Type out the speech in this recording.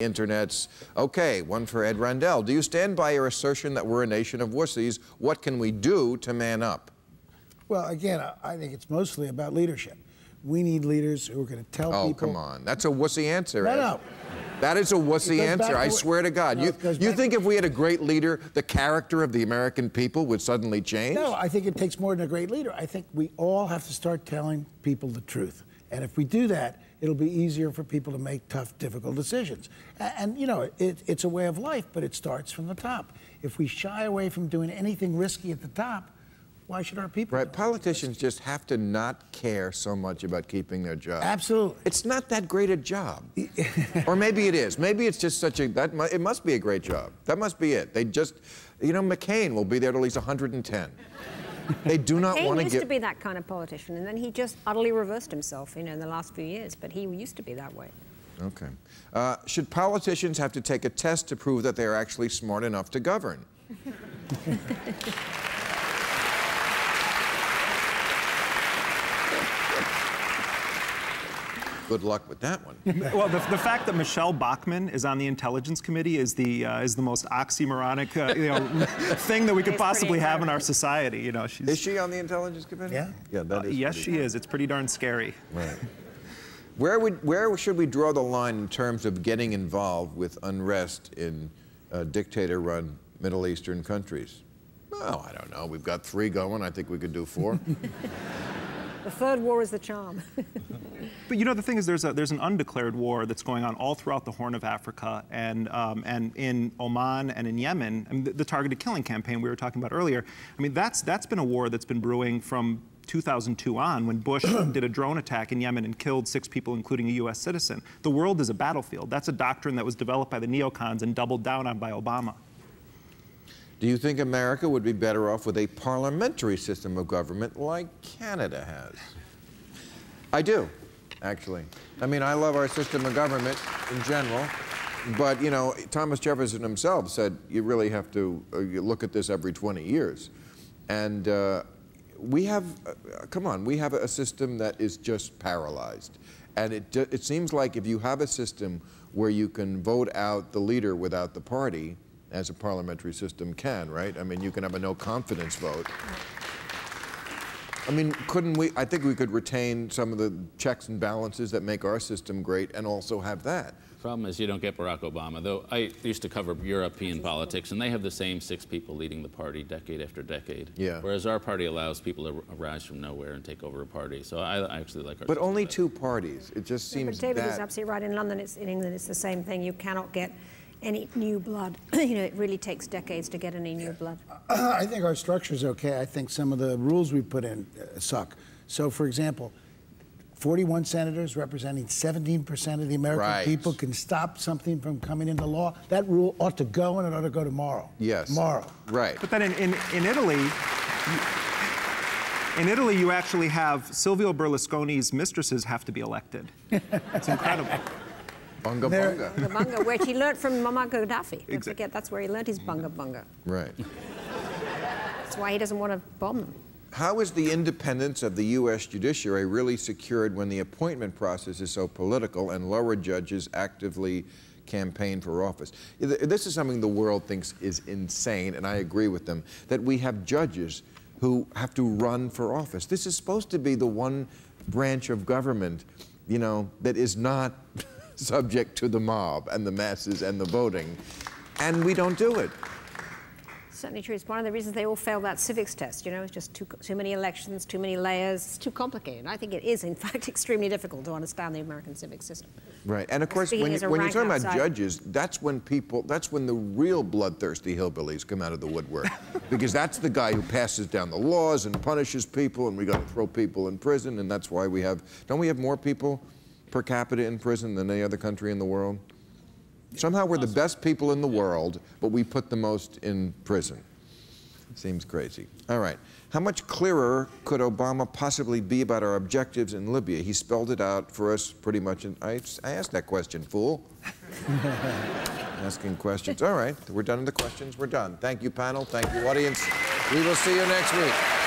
internets. Okay, one for Ed Rendell. Do you stand by your assertion that we're a nation of wussies? What can we do to man up? Well, again, I think it's mostly about leadership. We need leaders who are going to tell people. Oh, come on. That's a wussy answer. No, no. That is a wussy answer, I swear to God. No, you think if we had a great leader, the character of the American people would suddenly change? No, I think it takes more than a great leader. I think we all have to start telling people the truth. And if we do that, it'll be easier for people to make tough, difficult decisions. And you know, it's a way of life, but it starts from the top. If we shy away from doing anything risky at the top, why should our people? Right, politicians just have to not care so much about keeping their job. Absolutely. It's not that great a job. Or maybe it is. Maybe it's just such a, it must be a great job. That must be it. They just, you know, McCain will be there till he's 110. They do not want to give. He used to be that kind of politician, and then he just utterly reversed himself, you know, in the last few years, but he used to be that way. Okay. Should politicians have to take a test to prove that they're actually smart enough to govern? Good luck with that one. Well, the fact that Michelle Bachmann is on the Intelligence Committee is the most oxymoronic you know, thing that we could possibly have in our society. You know, she's... Is she on the Intelligence Committee? Yeah. Yeah, that is. Yes, she is. It's pretty darn scary. Right. Where should we draw the line in terms of getting involved with unrest in dictator-run Middle Eastern countries? Well, I don't know. We've got 3 going. I think we could do 4. The third war is the charm. But you know, the thing is, there's an undeclared war that's going on all throughout the Horn of Africa and in Oman and in Yemen. I mean, the targeted killing campaign we were talking about earlier. I mean, that's been a war that's been brewing from 2002 on, when Bush did a drone attack in Yemen and killed 6 people, including a U.S. citizen. The world is a battlefield. That's a doctrine that was developed by the neocons and doubled down on by Obama. Do you think America would be better off with a parliamentary system of government like Canada has? I do, actually. I mean, I love our system of government in general, but, you know, Thomas Jefferson himself said you really have to look at this every 20 years. And we have, come on, we have a system that is just paralyzed. And it seems like if you have a system where you can vote out the leader without the party, as a parliamentary system can, right? I mean, you can have a no-confidence vote. I mean, couldn't we, I think we could retain some of the checks and balances that make our system great and also have that. The problem is you don't get Barack Obama, though I used to cover European politics, and they have the same 6 people leading the party decade after decade. Yeah. Whereas our party allows people to rise from nowhere and take over a party. So I actually like our system. But only 2 parties. It just seems that... But David is absolutely right. In London, in England, it's the same thing. You cannot get any new blood. You know, it really takes decades to get any new blood. I think our structure's okay. I think some of the rules we put in suck. So, for example, 41 senators representing 17% of the American people can stop something from coming into law. That rule ought to go, and it ought to go tomorrow. Yes. Tomorrow. Right. But then in Italy... In Italy, you actually have Silvio Berlusconi's mistresses have to be elected. It's incredible. Bunga bunga. Bunga bunga, which he learned from Mama Gaddafi. Don't forget, that's where he learned his bunga bunga. Right. That's why he doesn't want to bomb them. How is the independence of the U.S. judiciary really secured when the appointment process is so political and lower judges actively campaign for office? This is something the world thinks is insane, and I agree with them, that we have judges who have to run for office. This is supposed to be the one branch of government, you know, that is not... subject to the mob and the masses and the voting, and we don't do it. Certainly true. It's one of the reasons they all failed that civics test. You know, it's just too many elections, too many layers. It's too complicated. I think it is, in fact, extremely difficult to understand the American civic system. Right, and of course, when you're talking about judges, that's when people, that's when the real bloodthirsty hillbillies come out of the woodwork, because that's the guy who passes down the laws and punishes people, and we got to throw people in prison, and that's why we have. Don't we have more people per capita in prison than any other country in the world? Somehow we're the best people in the world, but we put the most in prison. Seems crazy. All right. How much clearer could Obama possibly be about our objectives in Libya? He spelled it out for us pretty much. And I asked that question, fool. Asking questions. All right. We're done with the questions. We're done. Thank you, panel. Thank you, audience. We will see you next week.